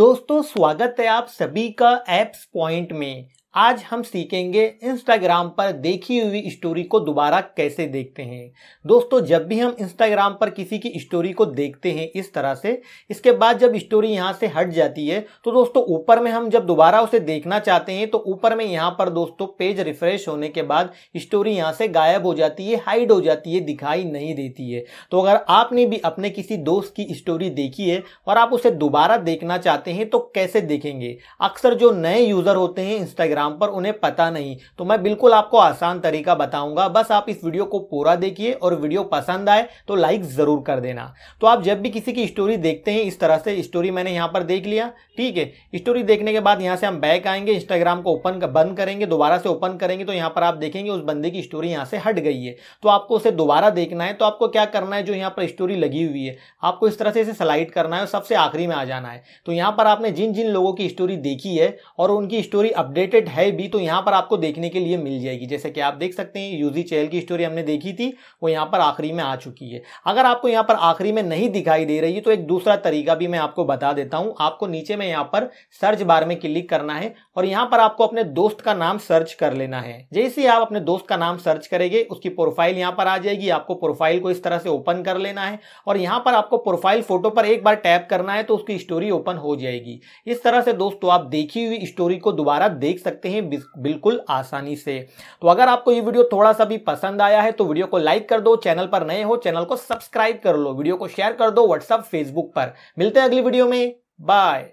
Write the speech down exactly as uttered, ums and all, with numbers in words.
दोस्तों स्वागत है आप सभी का एप्स पॉइंट में। आज हम सीखेंगे इंस्टाग्राम पर देखी हुई स्टोरी को दोबारा कैसे देखते हैं। दोस्तों जब भी हम इंस्टाग्राम पर किसी की स्टोरी को देखते हैं इस तरह से, इसके बाद जब स्टोरी यहाँ से हट जाती है तो दोस्तों ऊपर में हम जब दोबारा उसे देखना चाहते हैं तो ऊपर में यहाँ पर दोस्तों पेज रिफ्रेश होने के बाद स्टोरी यहाँ से गायब हो जाती है, हाइड हो जाती है, दिखाई नहीं देती है। तो अगर आपने भी अपने किसी दोस्त की स्टोरी देखी है और आप उसे दोबारा देखना चाहते हैं तो कैसे देखेंगे? अक्सर जो नए यूज़र होते हैं इंस्टाग्राम पर उन्हें पता नहीं, तो मैं बिल्कुल आपको आसान तरीका बताऊंगा। बस आप इस वीडियो को पूरा देखिए और वीडियो पसंद आए तो लाइक जरूर कर देना। तो आप जब भी किसी की स्टोरी देखते हैं इस तरह से, स्टोरी मैंने यहां पर देख लिया, ठीक है। स्टोरी देखने के बाद यहां से हम बैक आएंगे, इंस्टाग्राम को ओपन बंद करेंगे, दोबारा से ओपन करेंगे तो यहां पर आप देखेंगे उस बंदे की स्टोरी यहां से हट गई है। तो आपको उसे दोबारा देखना है तो आपको क्या करना है, जो यहां पर स्टोरी लगी हुई है आपको इस तरह से इसे स्लाइड करना है और सबसे आखिरी में आ जाना है। तो यहां पर आपने जिन जिन लोगों की स्टोरी देखी है और उनकी स्टोरी अपडेटेड है भी तो यहां पर आपको देखने के लिए मिल जाएगी। जैसे कि आप देख सकते हैं यूजी चैल की स्टोरी हमने देखी थी, वो यहां पर आखिरी में आ चुकी है। अगर आपको यहां पर आखिरी में नहीं दिखाई दे रही है तो एक दूसरा तरीका भी मैं आपको बता देता हूं। आपको नीचे में यहां पर सर्च बार में क्लिक करना है और यहां पर आपको अपने दोस्त का नाम सर्च कर लेना है। जैसे आप अपने दोस्त का नाम सर्च करेंगे उसकी प्रोफाइल यहां पर आ जाएगी। आपको प्रोफाइल को इस तरह से ओपन कर लेना है और यहां पर आपको प्रोफाइल फोटो पर एक बार टैप करना है तो उसकी स्टोरी ओपन हो जाएगी। इस तरह से दोस्तों आप देखी हुई स्टोरी को दोबारा देख सकते हैं बिल्कुल आसानी से। तो अगर आपको ये वीडियो थोड़ा सा भी पसंद आया है तो वीडियो को लाइक कर दो, चैनल पर नए हो चैनल को सब्सक्राइब कर लो, वीडियो को शेयर कर दो व्हाट्सएप फेसबुक पर। मिलते हैं अगली वीडियो में, बाय।